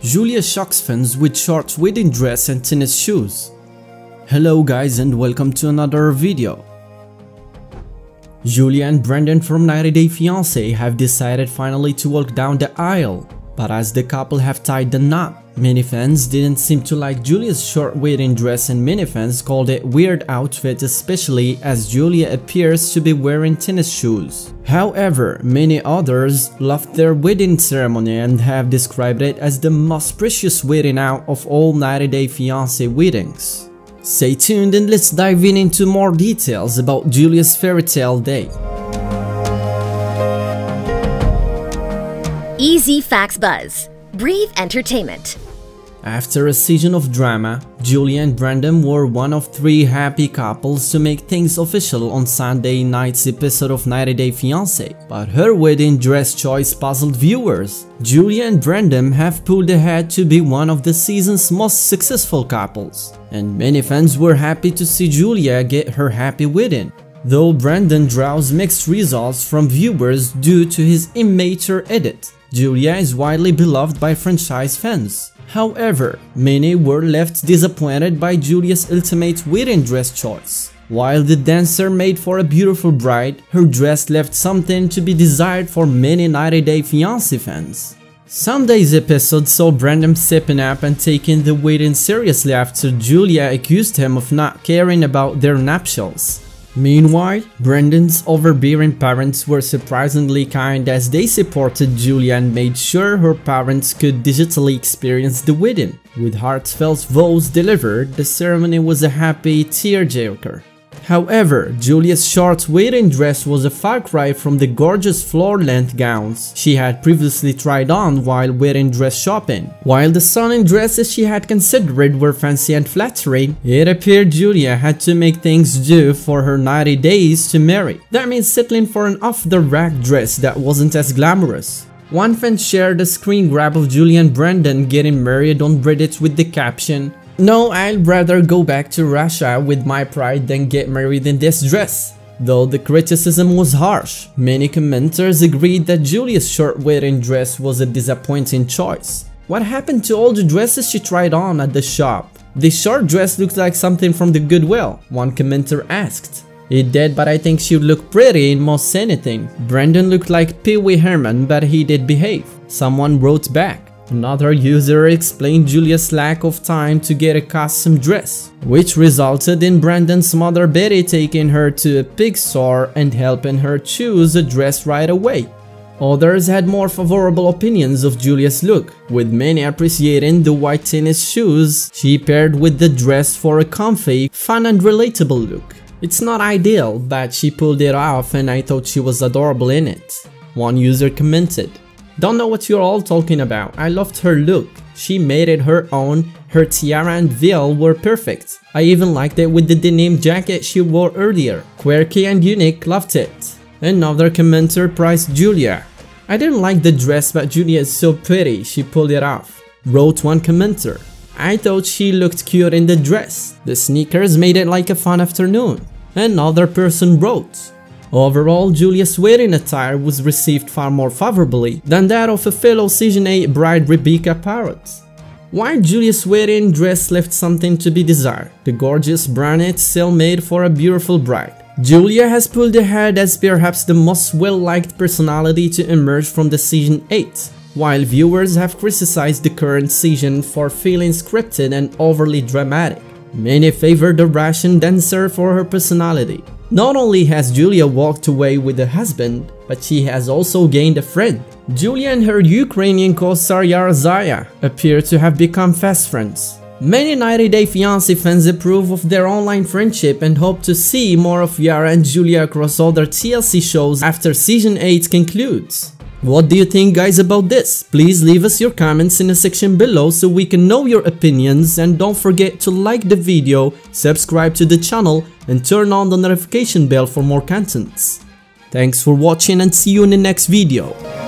Julia shocks fans with short wedding dress and tennis shoes. Hello guys and welcome to another video. Julia and Brandon from 90 Day Fiancé have decided finally to walk down the aisle, but as the couple have tied the knot, many fans didn't seem to like Julia's short wedding dress and many fans called it a weird outfit, especially as Julia appears to be wearing tennis shoes. However, many others loved their wedding ceremony and have described it as the most precious wedding out of all 90 Day Fiancé weddings. Stay tuned and let's dive into more details about Julia's fairy tale day. Easy Facts Buzz. Breathe Entertainment. After a season of drama, Julia and Brandon were one of three happy couples to make things official on Sunday night's episode of 90 Day Fiancé, but her wedding dress choice puzzled viewers. Julia and Brandon have pulled ahead to be one of the season's most successful couples, and many fans were happy to see Julia get her happy wedding, though Brandon draws mixed results from viewers due to his immature edit. Julia is widely beloved by franchise fans. However, many were left disappointed by Julia's ultimate wedding dress choice. While the dancer made for a beautiful bride, her dress left something to be desired for many 90 Day Fiancé fans. Sunday's episode saw Brandon stepping up and taking the wedding seriously after Julia accused him of not caring about their nuptials. Meanwhile, Brandon's overbearing parents were surprisingly kind as they supported Julia and made sure her parents could digitally experience the wedding. With heartfelt vows delivered, the ceremony was a happy tearjerker. However, Julia's short wedding dress was a far cry from the gorgeous floor-length gowns she had previously tried on while wedding dress shopping. While the stunning dresses she had considered were fancy and flattering, it appeared Julia had to make things do for her 90 days to marry. That means settling for an off-the-rack dress that wasn't as glamorous. One fan shared a screen grab of Julia and Brandon getting married on Reddit with the caption, "No, I'd rather go back to Russia with my pride than get married in this dress." Though the criticism was harsh, many commenters agreed that Julia's short wedding dress was a disappointing choice. What happened to all the dresses she tried on at the shop? "The short dress looks like something from the Goodwill," one commenter asked. "It did, but I think she would look pretty in most anything." "Brandon looked like Pee-wee Herman, but he did behave," someone wrote back. Another user explained Julia's lack of time to get a custom dress, which resulted in Brandon's mother Betty taking her to a pig store and helping her choose a dress right away. Others had more favorable opinions of Julia's look, with many appreciating the white tennis shoes she paired with the dress for a comfy, fun and relatable look. "It's not ideal, but she pulled it off and I thought she was adorable in it," one user commented. "Don't know what you're all talking about. I loved her look. She made it her own. Her tiara and veil were perfect. I even liked it with the denim jacket she wore earlier. Quirky and unique, loved it." Another commenter praised Julia. "I didn't like the dress, but Julia is so pretty. She pulled it off," wrote one commenter. "I thought she looked cute in the dress. The sneakers made it like a fun afternoon," another person wrote. Overall, Julia's wedding attire was received far more favorably than that of a fellow Season 8 bride Rebecca Parrott. While Julia's wedding dress left something to be desired, the gorgeous brunette still made for a beautiful bride. Julia has pulled ahead as perhaps the most well-liked personality to emerge from the Season 8, while viewers have criticized the current season for feeling scripted and overly dramatic. Many favored the Russian dancer for her personality. Not only has Julia walked away with a husband, but she has also gained a friend. Julia and her Ukrainian co-star Yara Zaya appear to have become fast friends. Many 90 Day Fiancé fans approve of their online friendship and hope to see more of Yara and Julia across other TLC shows after Season 8 concludes. What do you think guys about this? Please leave us your comments in the section below so we can know your opinions, and don't forget to like the video, subscribe to the channel and turn on the notification bell for more contents. Thanks for watching and see you in the next video.